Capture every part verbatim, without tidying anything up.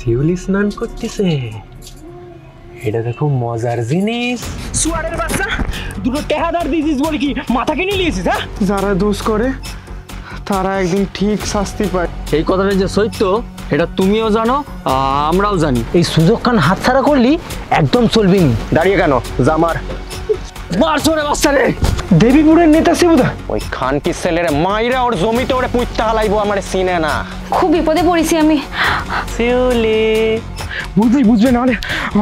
শিউলি স্নান করতেছে। এটা দেখো মজার জিনিস। সুয়ারের বাচ্চা দুটো টেহাদার দিজিস বলে কি মাথাকে নিয়ে নিয়েছিস? হ্যাঁ, যারা দোষ করে তারা একদিন ঠিক শাস্তি পায়। সেই কথাটা যে সত্য এটা তুমিও জানো আমরাও জানি। এই সুযোগ খান হাতছাড়া করলি একদম চলবি নি। দাঁড়িয়ে কেন জামার মারছরে বাচ্চা রে। দেবীপুরের নেতা শিবুদা ওই খান কি ছেলেরে মাইরা ওর জমিতে ওরে পুঁততে হালাইবো। আমার সিনে না, খুব বিপদে পড়েছি আমি। শিউলি বুঝবি বুঝবে না,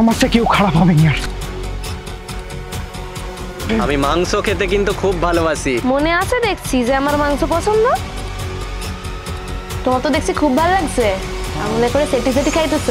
আমার সে কেউ খারাপ হবে না। আমি মাংস খেতে কিন্তু খুব ভালোবাসি। মনে আছে দেখছি যে আমার মাংস পছন্দ। তোমার তো দেখছি খুব ভালো লাগছে। আমনে করে সেটি সেটি খাইতেছ।